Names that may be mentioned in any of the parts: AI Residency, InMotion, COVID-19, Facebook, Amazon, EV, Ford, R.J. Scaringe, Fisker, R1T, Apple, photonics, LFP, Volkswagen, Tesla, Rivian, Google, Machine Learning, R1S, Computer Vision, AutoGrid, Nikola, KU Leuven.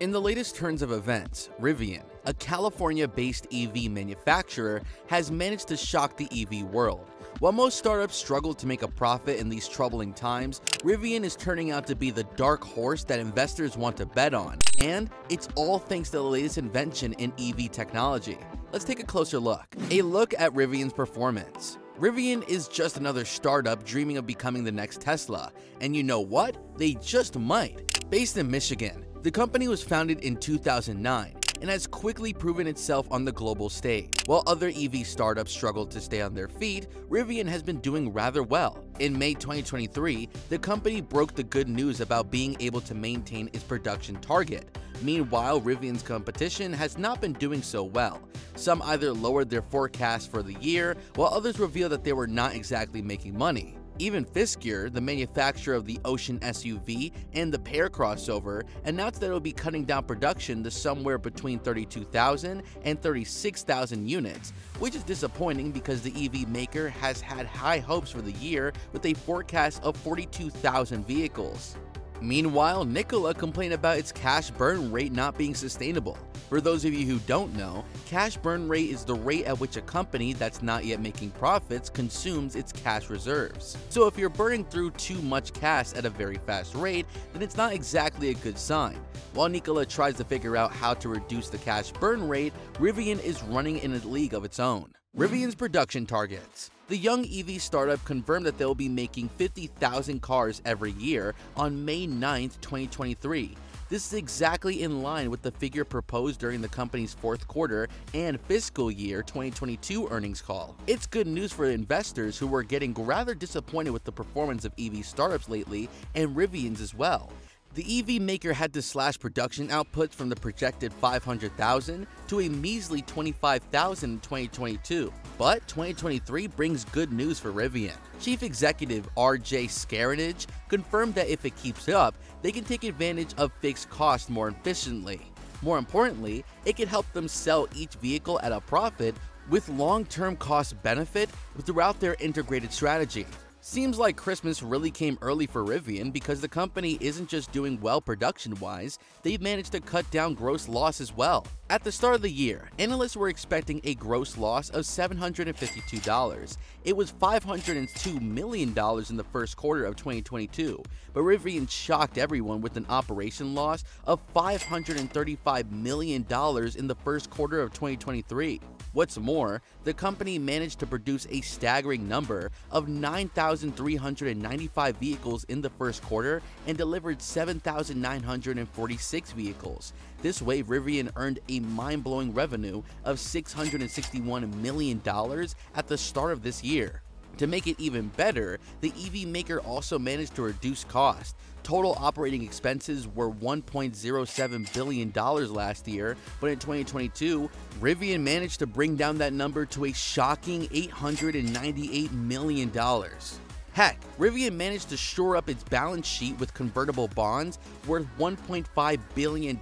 In the latest turns of events, Rivian, a California-based EV manufacturer, has managed to shock the EV world. While most startups struggle to make a profit in these troubling times, Rivian is turning out to be the dark horse that investors want to bet on, and it's all thanks to the latest invention in EV technology. Let's take a closer look. A look at Rivian's performance. Rivian is just another startup dreaming of becoming the next Tesla, and you know what? They just might. Based in Michigan, the company was founded in 2009 and has quickly proven itself on the global stage. While other EV startups struggled to stay on their feet, Rivian has been doing rather well. In May 2023, the company broke the good news about being able to maintain its production target. Meanwhile, Rivian's competition has not been doing so well. Some either lowered their forecast for the year, while others revealed that they were not exactly making money. Even Fisker, the manufacturer of the Ocean SUV and the Pear crossover, announced that it will be cutting down production to somewhere between 32,000 and 36,000 units, which is disappointing because the EV maker has had high hopes for the year with a forecast of 42,000 vehicles. Meanwhile, Nikola complained about its cash burn rate not being sustainable. For those of you who don't know, cash burn rate is the rate at which a company that's not yet making profits consumes its cash reserves. So if you're burning through too much cash at a very fast rate, then it's not exactly a good sign. While Nikola tries to figure out how to reduce the cash burn rate, Rivian is running in a league of its own. Rivian's production targets. The young EV startup confirmed that they'll be making 50,000 cars every year on May 9, 2023. This is exactly in line with the figure proposed during the company's fourth quarter and fiscal year 2022 earnings call. It's good news for investors who were getting rather disappointed with the performance of EV startups lately, and Rivian's as well. The EV maker had to slash production outputs from the projected 500,000 to a measly 25,000 in 2022. But 2023 brings good news for Rivian. Chief Executive R.J. Scaringe confirmed that if it keeps up, they can take advantage of fixed costs more efficiently. More importantly, it can help them sell each vehicle at a profit with long-term cost benefit throughout their integrated strategy. Seems like Christmas really came early for Rivian because the company isn't just doing well production-wise, they've managed to cut down gross loss as well. At the start of the year, analysts were expecting a gross loss of $752. It was $502 million in the first quarter of 2022, but Rivian shocked everyone with an operation loss of $535 million in the first quarter of 2023. What's more, the company managed to produce a staggering number of 9,395 vehicles in the first quarter and delivered 7,946 vehicles. This way, Rivian earned a mind-blowing revenue of $661 million at the start of this year. To make it even better, the EV maker also managed to reduce costs. Total operating expenses were $1.07 billion last year, but in 2022, Rivian managed to bring down that number to a shocking $898 million. Heck, Rivian managed to shore up its balance sheet with convertible bonds worth $1.5 billion,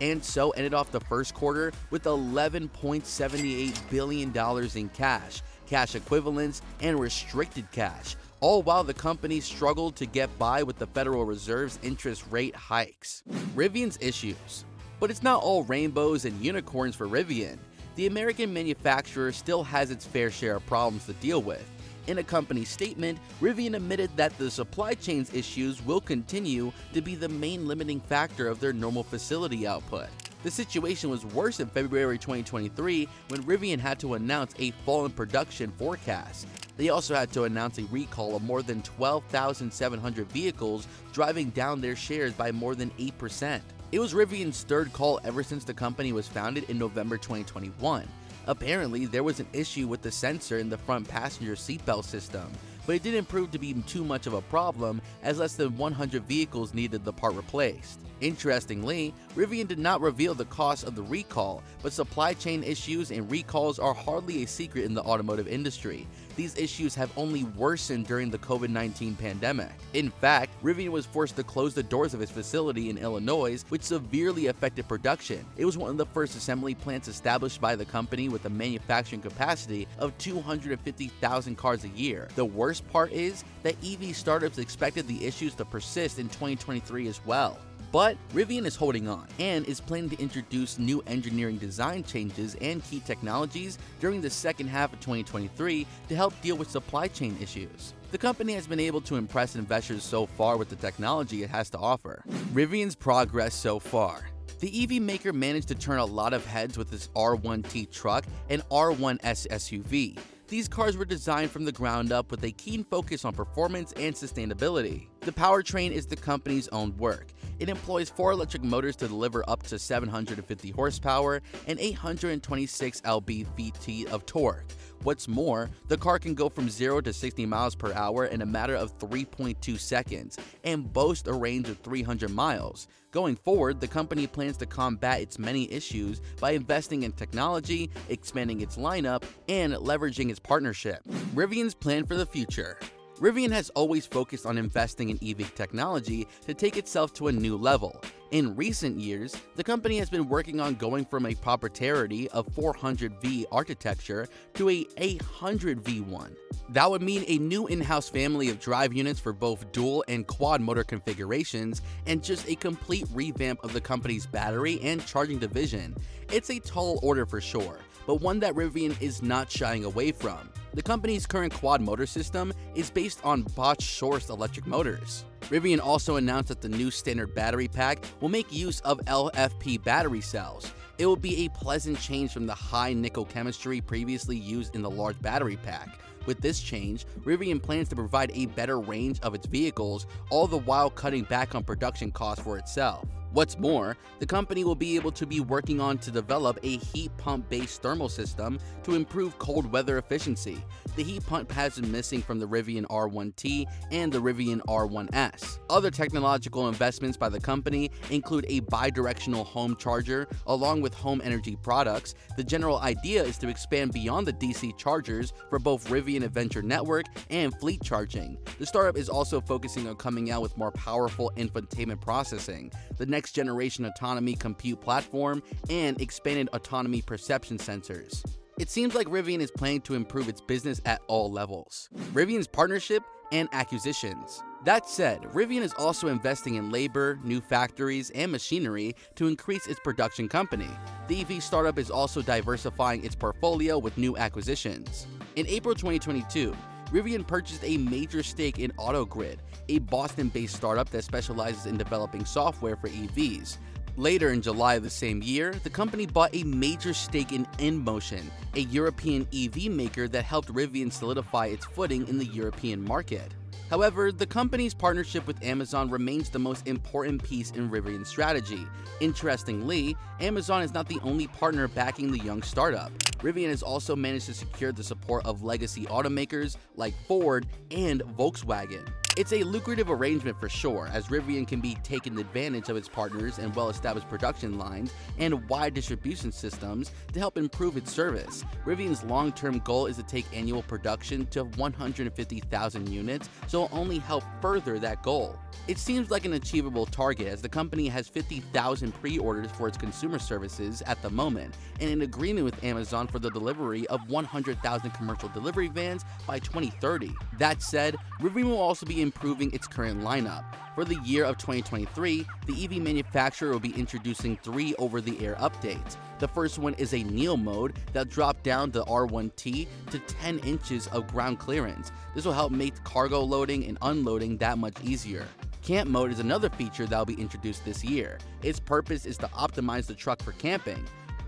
and so ended off the first quarter with $11.78 billion in cash, cash equivalents, and restricted cash, all while the company struggled to get by with the Federal Reserve's interest rate hikes. Rivian's issues. But it's not all rainbows and unicorns for Rivian. The American manufacturer still has its fair share of problems to deal with. In a company statement, Rivian admitted that the supply chain's issues will continue to be the main limiting factor of their normal facility output. The situation was worse in February 2023 when Rivian had to announce a fall in production forecast. They also had to announce a recall of more than 12,700 vehicles, driving down their shares by more than 8%. It was Rivian's third call ever since the company was founded in November 2021. Apparently, there was an issue with the sensor in the front passenger seatbelt system, but it didn't prove to be too much of a problem as less than 100 vehicles needed the part replaced. Interestingly, Rivian did not reveal the cost of the recall, but supply chain issues and recalls are hardly a secret in the automotive industry. These issues have only worsened during the COVID-19 pandemic. In fact, Rivian was forced to close the doors of its facility in Illinois, which severely affected production. It was one of the first assembly plants established by the company with a manufacturing capacity of 250,000 cars a year. The worst part is that EV startups expected the issues to persist in 2023 as well. But Rivian is holding on and is planning to introduce new engineering design changes and key technologies during the second half of 2023 to help deal with supply chain issues. The company has been able to impress investors so far with the technology it has to offer. Rivian's progress so far. The EV maker managed to turn a lot of heads with its R1T truck and R1S SUV. These cars were designed from the ground up with a keen focus on performance and sustainability. The powertrain is the company's own work. It employs 4 electric motors to deliver up to 750 horsepower and 826 lb-ft of torque. What's more, the car can go from 0 to 60 miles per hour in a matter of 3.2 seconds and boasts a range of 300 miles. Going forward, the company plans to combat its many issues by investing in technology, expanding its lineup, and leveraging its partnership. Rivian's plan for the future. Rivian has always focused on investing in EV technology to take itself to a new level. In recent years, the company has been working on going from a proprietary of 400V architecture to a 800V one. That would mean a new in-house family of drive units for both dual and quad motor configurations and just a complete revamp of the company's battery and charging division. It's a tall order for sure, but one that Rivian is not shying away from. The company's current quad motor system is based on Bosch-sourced electric motors. Rivian also announced that the new standard battery pack will make use of LFP battery cells. It will be a pleasant change from the high nickel chemistry previously used in the large battery pack. With this change, Rivian plans to provide a better range of its vehicles, all the while cutting back on production costs for itself. What's more, the company will be able to be working on to develop a heat pump-based thermal system to improve cold weather efficiency. The heat pump has been missing from the Rivian R1T and the Rivian R1S. Other technological investments by the company include a bidirectional home charger along with home energy products. The general idea is to expand beyond the DC chargers for both Rivian Adventure Network and fleet charging. The startup is also focusing on coming out with more powerful infotainment processing, the next-generation autonomy compute platform, and expanded autonomy perception sensors. It seems like Rivian is planning to improve its business at all levels. Rivian's partnership and acquisitions. That said, Rivian is also investing in labor, new factories, and machinery to increase its production company. The EV startup is also diversifying its portfolio with new acquisitions. In April 2022, Rivian purchased a major stake in AutoGrid, a Boston-based startup that specializes in developing software for EVs. Later in July of the same year, the company bought a major stake in InMotion, a European EV maker that helped Rivian solidify its footing in the European market. However, the company's partnership with Amazon remains the most important piece in Rivian's strategy. Interestingly, Amazon is not the only partner backing the young startup. Rivian has also managed to secure the support of legacy automakers like Ford and Volkswagen. It's a lucrative arrangement for sure, as Rivian can be taking advantage of its partners and well-established production lines and wide distribution systems to help improve its service. Rivian's long-term goal is to take annual production to 150,000 units, so it'll only help further that goal. It seems like an achievable target, as the company has 50,000 pre-orders for its consumer services at the moment and an agreement with Amazon for the delivery of 100,000 commercial delivery vans by 2030. That said, Rivian will also be improving its current lineup. For the year of 2023, the EV manufacturer will be introducing 3 over-the-air updates. The first one is a Neo mode that dropped down the R1T to 10 inches of ground clearance. This will help make cargo loading and unloading that much easier. Camp mode is another feature that will be introduced this year. Its purpose is to optimize the truck for camping.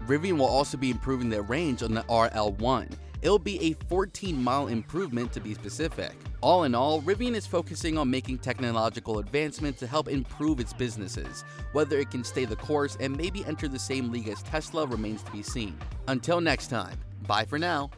Rivian will also be improving their range on the RL1. It'll be a 14-mile improvement to be specific. All in all, Rivian is focusing on making technological advancements to help improve its businesses. Whether it can stay the course and maybe enter the same league as Tesla remains to be seen. Until next time, bye for now.